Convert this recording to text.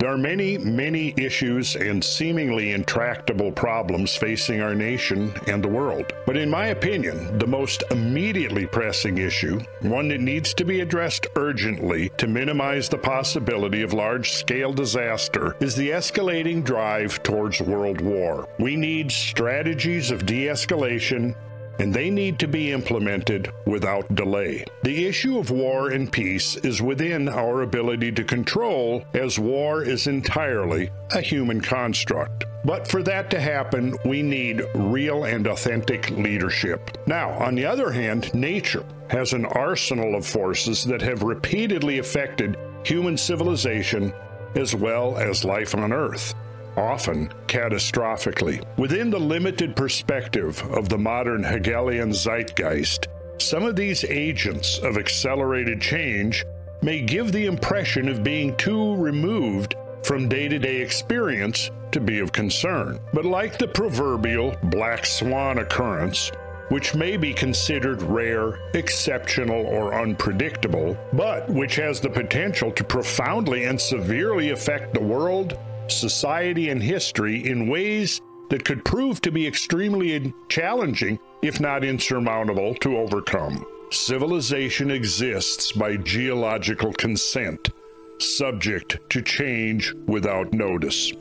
There are many, many issues and seemingly intractable problems facing our nation and the world. But in my opinion, the most immediately pressing issue, one that needs to be addressed urgently to minimize the possibility of large-scale disaster, is the escalating drive towards world war. We need strategies of de-escalation, and they need to be implemented without delay. The issue of war and peace is within our ability to control, as war is entirely a human construct. But for that to happen, we need real and authentic leadership. Now, on the other hand, nature has an arsenal of forces that have repeatedly affected human civilization as well as life on Earth, often catastrophically. Within the limited perspective of the modern Hegelian zeitgeist, some of these agents of accelerated change may give the impression of being too removed from day-to-day experience to be of concern. But like the proverbial black swan occurrence, which may be considered rare, exceptional, or unpredictable, but which has the potential to profoundly and severely affect the world, society, and history in ways that could prove to be extremely challenging, if not insurmountable, to overcome. Civilization exists by geological consent, subject to change without notice.